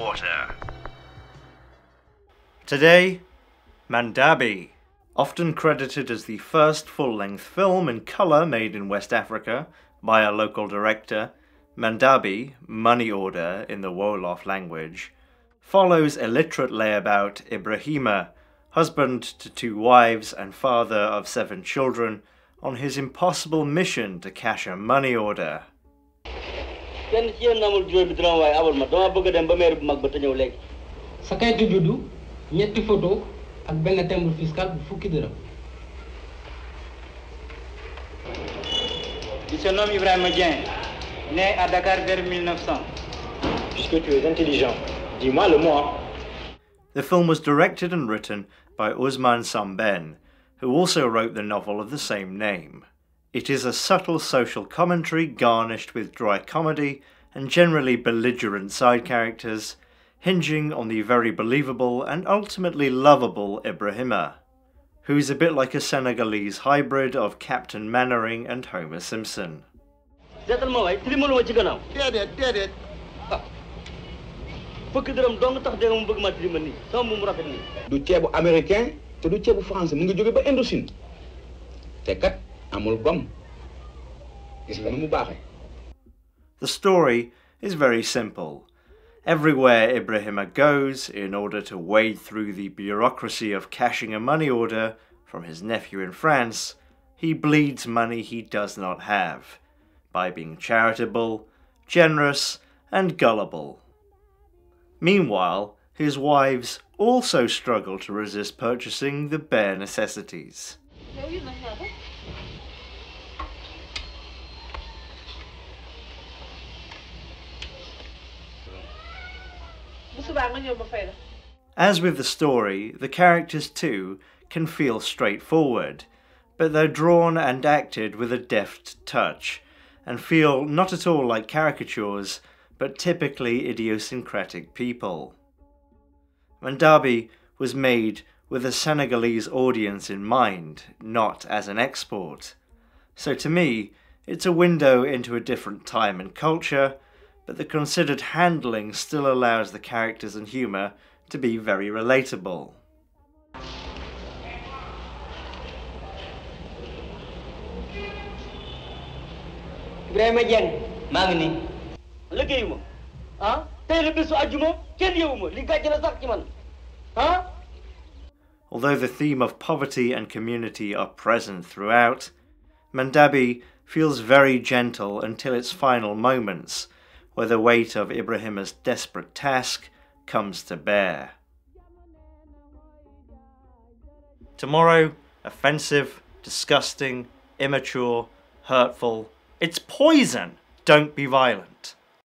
water. Today, Mandabi, often credited as the first full-length film in colour made in West Africa by a local director, Mandabi, money order in the Wolof language, follows illiterate layabout Ibrahima, husband to 2 wives and father of 7 children, on his impossible mission to cash a money order. Né à Dakar vers 1900. Puisque tu es intelligent, dis-moi le mot. The film was directed and written by Ousmane Sembène, who also wrote the novel of the same name. It is a subtle social commentary garnished with dry comedy and generally belligerent side characters, hinging on the very believable and ultimately lovable Ibrahima, who's a bit like a Senegalese hybrid of Captain Mannering and Homer Simpson. The story is very simple. Everywhere Ibrahima goes, in order to wade through the bureaucracy of cashing a money order from his nephew in France, he bleeds money he does not have, by being charitable, generous, and gullible. Meanwhile, his wives also struggle to resist purchasing the bare necessities. As with the story, the characters too can feel straightforward, but they're drawn and acted with a deft touch, and feel not at all like caricatures, but typically idiosyncratic people. Mandabi was made with a Senegalese audience in mind, not as an export. So to me, it's a window into a different time and culture, but the considered handling still allows the characters and humour to be very relatable. Although the theme of poverty and community are present throughout, Mandabi feels very gentle until its final moments, where the weight of Ibrahima's desperate task comes to bear. Tomorrow, offensive, disgusting, immature, hurtful. It's poison. Don't be violent.